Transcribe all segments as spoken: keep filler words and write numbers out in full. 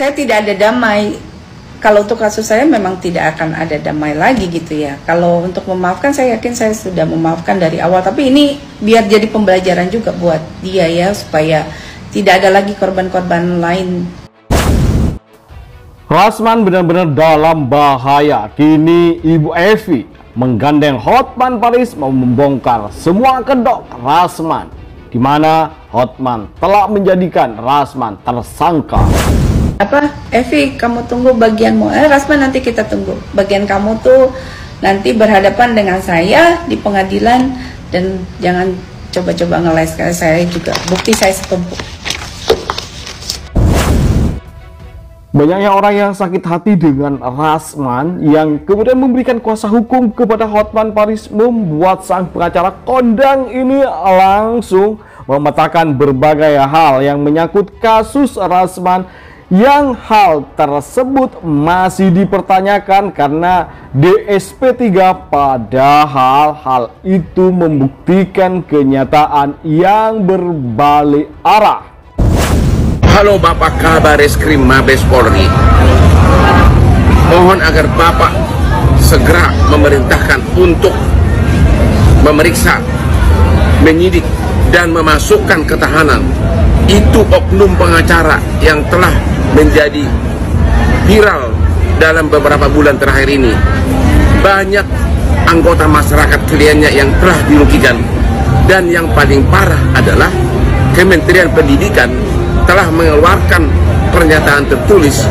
saya tidak ada damai. Kalau untuk kasus saya memang tidak akan ada damai lagi gitu ya. Kalau untuk memaafkan, saya yakin saya sudah memaafkan dari awal. Tapi ini biar jadi pembelajaran juga buat dia ya, supaya tidak ada lagi korban-korban lain. Razman benar-benar dalam bahaya. Kini Ibu Evi menggandeng Hotman Paris mau membongkar semua kedok Razman, di mana Hotman telah menjadikan Razman tersangka. Apa, Evi, kamu tunggu bagianmu, eh Razman nanti kita tunggu bagian kamu tuh nanti berhadapan dengan saya di pengadilan, dan jangan coba-coba ngeles, karena saya juga bukti saya setumpuk. Banyaknya orang yang sakit hati dengan Razman yang kemudian memberikan kuasa hukum kepada Hotman Paris membuat sang pengacara kondang ini langsung memetakan berbagai hal yang menyangkut kasus Razman, yang hal tersebut masih dipertanyakan karena D S P tiga, padahal hal itu membuktikan kenyataan yang berbalik arah. Halo Bapak Kabareskrim Mabes Polri, mohon agar Bapak segera memerintahkan untuk memeriksa, menyidik, dan memasukkan ke tahanan itu oknum pengacara yang telah menjadi viral dalam beberapa bulan terakhir ini. Banyak anggota masyarakat kliennya yang telah dirugikan, dan yang paling parah adalah Kementerian Pendidikan telah mengeluarkan pernyataan tertulis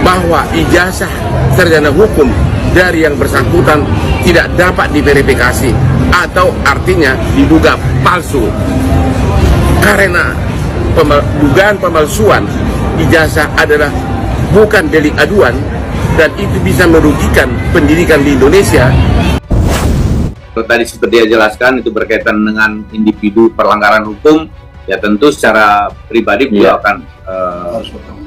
bahwa ijazah sarjana hukum dari yang bersangkutan tidak dapat diverifikasi, atau artinya diduga palsu. Karena dugaan pemalsuan ijazah adalah bukan delik aduan, dan itu bisa merugikan pendidikan di Indonesia. Tadi seperti yang jelaskan, itu berkaitan dengan individu perlanggaran hukum, ya tentu secara pribadi beliau ya akan uh,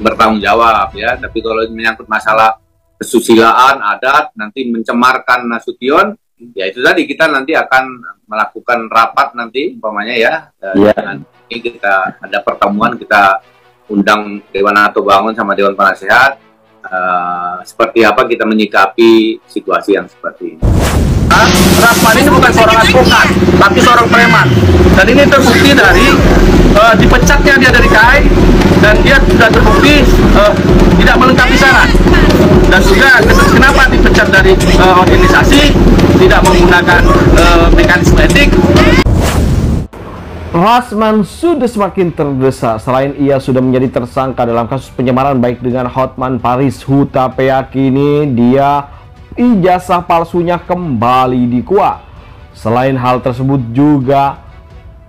bertanggung jawab ya. Tapi kalau menyangkut masalah kesusilaan, adat, nanti mencemarkan Nasution, ya itu tadi kita nanti akan melakukan rapat nanti umpamanya ya, ya. Nanti kita ada pertemuan, kita undang Dewan Ato bangun sama Dewan Penasehat, uh, seperti apa kita menyikapi situasi yang seperti ini. Razman ini bukan seorang advokat, tapi seorang preman, dan ini terbukti dari uh, dipecatnya dia dari K A I, dan dia sudah terbukti uh, tidak melengkapi syarat, dan juga kenapa dipecat dari uh, organisasi, tidak menggunakan uh, mekanisme etik. Razman sudah semakin terdesak. Selain ia sudah menjadi tersangka dalam kasus penyamaran baik dengan Hotman Paris Hutapea, kini dia ijazah palsunya kembali dikuak. Selain hal tersebut juga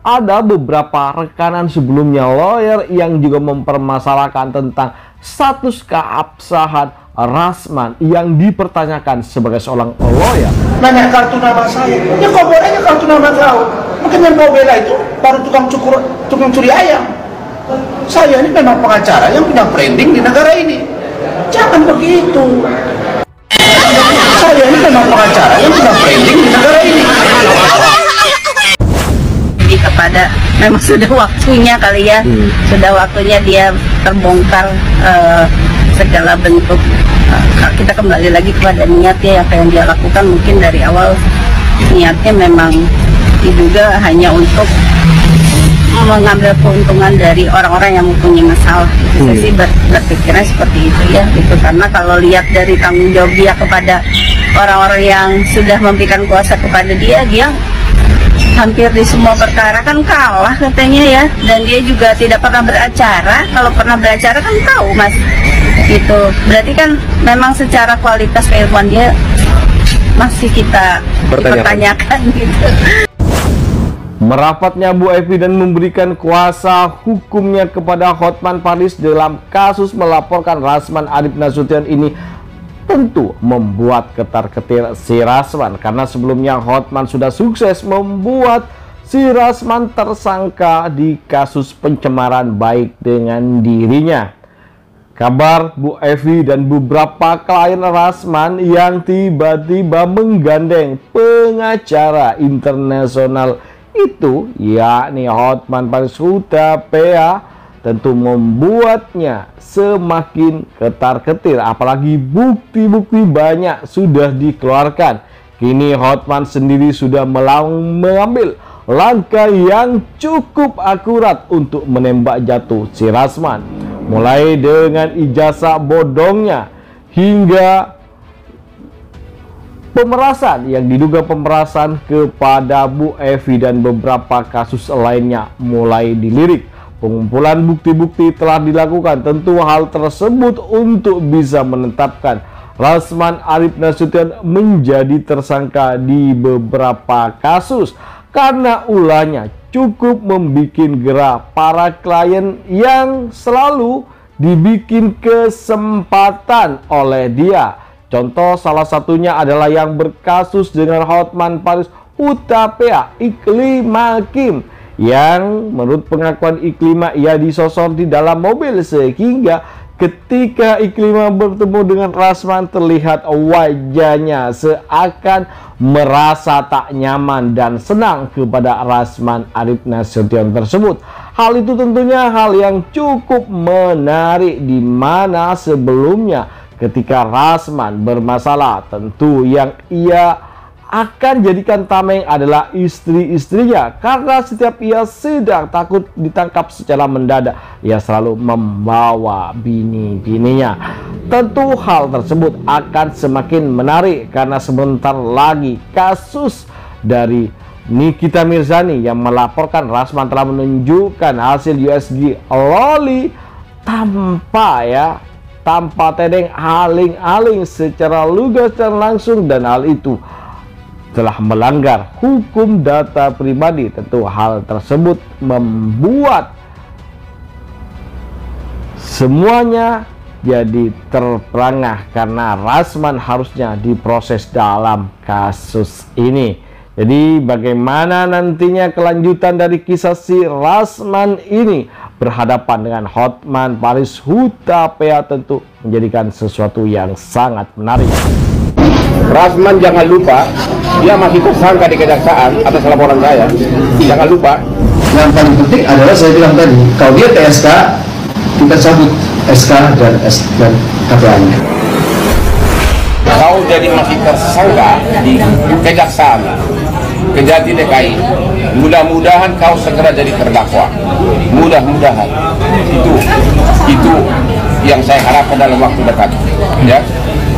ada beberapa rekanan sebelumnya lawyer yang juga mempermasalahkan tentang status keabsahan Razman yang dipertanyakan sebagai seorang lawyer. Nanya kartu nama saya, ya kau bolehnya kartu nama kau. Makanya kau bela itu baru tukang cukur, tukang curi ayam. Saya ini memang pengacara yang punya branding di negara ini. Jangan begitu. Saya ini memang pengacara yang sudah branding di negara ini. Jadi kepada, memang sudah waktunya kali ya, hmm. sudah waktunya dia terbongkar uh, segala bentuk. Uh, kita kembali lagi kepada niatnya, apa yang dia lakukan mungkin dari awal niatnya memang diduga hanya untuk mengambil keuntungan dari orang-orang yang mempunyai masalah. Saya hmm. sih berpikirnya seperti itu ya, gitu. Karena kalau lihat dari tanggung jawab dia kepada orang-orang yang sudah memberikan kuasa kepada dia, dia hampir di semua perkara kan kalah katanya ya, dan dia juga tidak pernah beracara. Kalau pernah beracara kan tahu mas, gitu. Berarti kan memang secara kualitas keilmuan dia masih kita pertanyakan gitu. Merapatnya Bu Evi dan memberikan kuasa hukumnya kepada Hotman Paris dalam kasus melaporkan Razman Arif Nasution ini tentu membuat ketar-ketir si Razman, karena sebelumnya Hotman sudah sukses membuat si Razman tersangka di kasus pencemaran baik dengan dirinya. Kabar Bu Evi dan beberapa klien Razman yang tiba-tiba menggandeng pengacara internasional itu yakni Hotman Paris Hutapea tentu membuatnya semakin ketar-ketir. Apalagi bukti-bukti banyak sudah dikeluarkan. Kini Hotman sendiri sudah mengambil langkah yang cukup akurat untuk menembak jatuh si Razman. Mulai dengan ijazah bodongnya hingga pemerasan yang diduga pemerasan kepada Bu Evi dan beberapa kasus lainnya mulai dilirik. Pengumpulan bukti-bukti telah dilakukan, tentu hal tersebut untuk bisa menetapkan Razman Arif Nasution menjadi tersangka di beberapa kasus karena ulahnya cukup membuat gerah para klien yang selalu dibikin kesempatan oleh dia. Contoh salah satunya adalah yang berkasus dengan Hotman Paris Hutapea, Iklima Kim, yang menurut pengakuan Iklima ia disosor di dalam mobil sehingga ketika Iklima bertemu dengan Razman terlihat wajahnya seakan merasa tak nyaman dan senang kepada Razman Arif Nasution tersebut. Hal itu tentunya hal yang cukup menarik, di mana sebelumnya ketika Razman bermasalah tentu yang ia akan jadikan tameng adalah istri-istrinya, karena setiap ia sedang takut ditangkap secara mendadak ia selalu membawa bini-bininya. Tentu hal tersebut akan semakin menarik karena sebentar lagi kasus dari Nikita Mirzani yang melaporkan Razman telah menunjukkan hasil U S G loli tanpa ya tanpa tedeng aling-aling secara lugas dan langsung, dan hal itu telah melanggar hukum data pribadi. Tentu hal tersebut membuat semuanya jadi terperangah karena Razman harusnya diproses dalam kasus ini. Jadi bagaimana nantinya kelanjutan dari kisah si Razman ini berhadapan dengan Hotman Paris Hutapea tentu menjadikan sesuatu yang sangat menarik. Razman jangan lupa, dia masih tersangka di kejaksaan atas laporan saya. Jangan lupa. Yang paling penting adalah saya bilang tadi, kalau dia T S K, kita cabut S K dan S dan K P A-nya. Kalau jadi masih tersangka di kejaksaan, Kejati D K I, mudah-mudahan kau segera jadi terdakwa. Mudah-mudahan itu itu yang saya harapkan dalam waktu dekat, ya.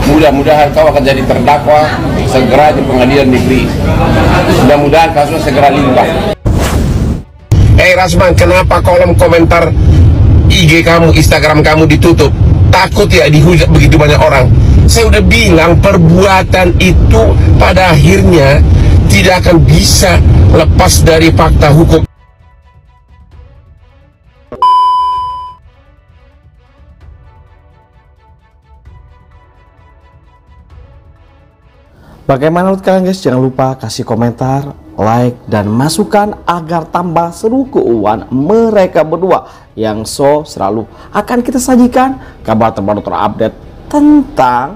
Mudah-mudahan kau akan jadi terdakwa segera di pengadilan negeri. Mudah-mudahan kasusnya segera limpah. Eh hey Razman, kenapa kolom komentar I G kamu, Instagram kamu ditutup? Takut ya dihujat begitu banyak orang? Saya udah bilang perbuatan itu pada akhirnya tidak akan bisa lepas dari fakta hukum. Bagaimana menurut kalian guys? Jangan lupa kasih komentar, like, dan masukan agar tambah seru keuangan mereka berdua yang so selalu akan kita sajikan kabar terbaru terupdate tentang